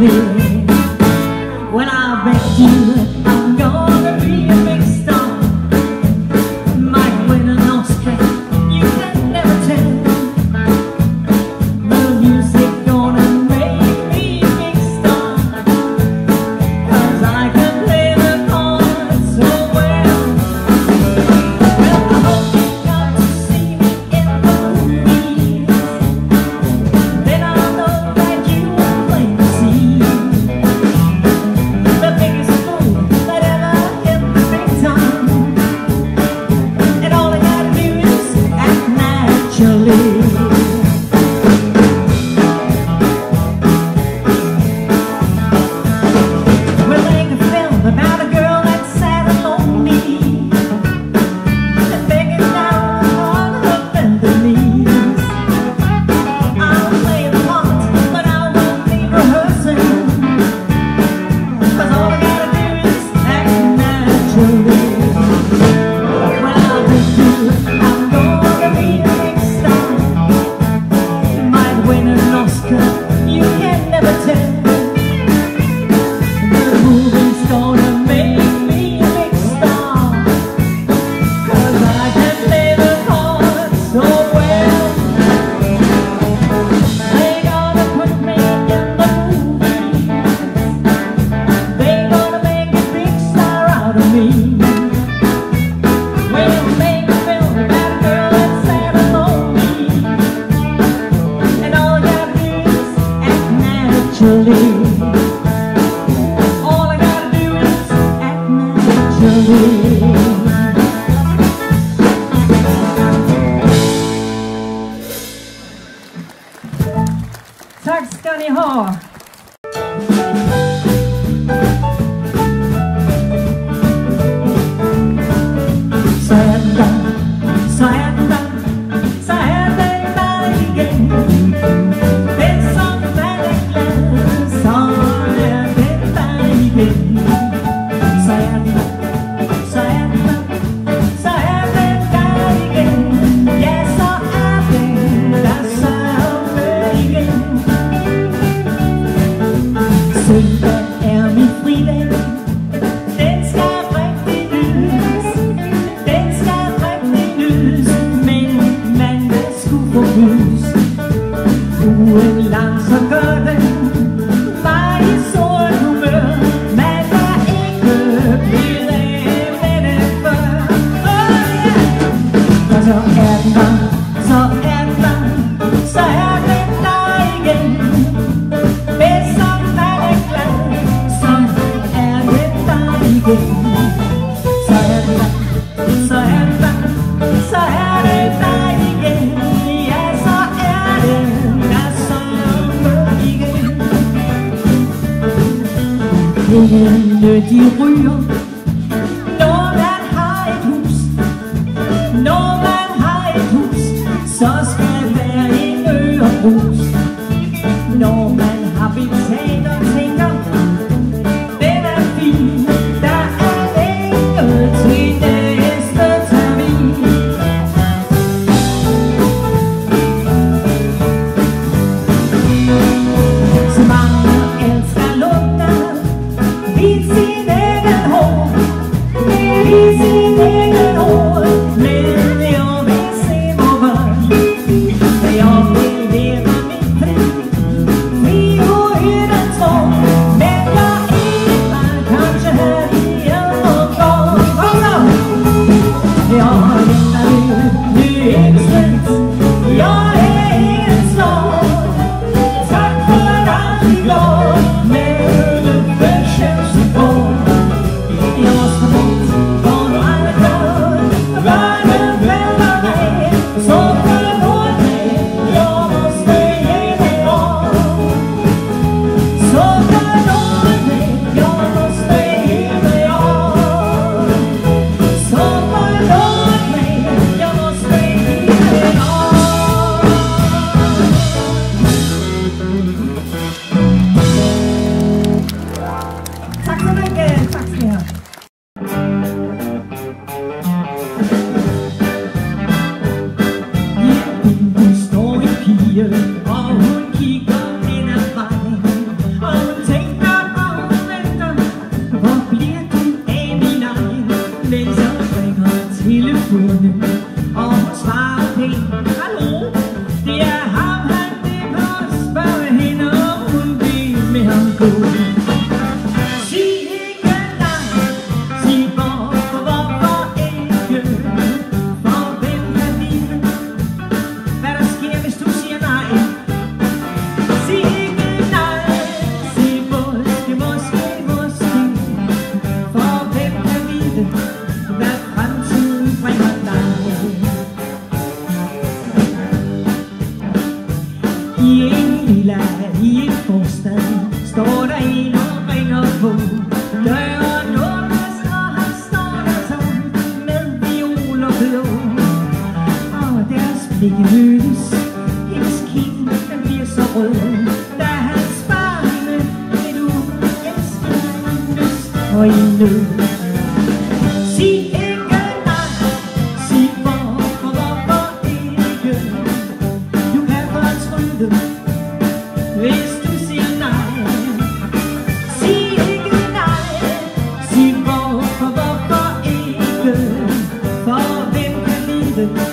me. When I met you, I'm gonna be a big star. Might win an Oscar, you can never tell. The music gonna make me a big star, 'cause I can play the part so well. Well, I hope you come to see me in the movies. Then I know that you will play the scene, the biggest fool that ever hit the big time. And all I gotta do is act naturally. All I gotta do is act naturally. Tack ska ni ha! Hände, die rühren, nur mein Heidhust, nur mein Heidhust, sonst wäre ich Öhrhust. Nur mein Habitäter, Sänger, denn er fiel, da er Engel tritt, ist der Termin. Sie waren älster Easy nigga home, easy nigga home, live the only same over. They all will hear me play, we will hear the song. Make your evening come to her, you'll go wrong. Oh no! You're in the streets, you're in the snow. Talk for the Lord. Oh I en villa i en forstad står der en og ringer på. Døren åbnes, og han står der så med viol og blå. Og deres blikke mødes, hendes kind der bliver så rød, da han sparende vil du elske en lyst og en nød. Sig ikke nej, sig hvorfor, hvorfor ikke. Du kan fortryde dem. Hvis du siger nej, sig ikke nej, sig hvorfor, hvorfor ikke, for hvem kan lide?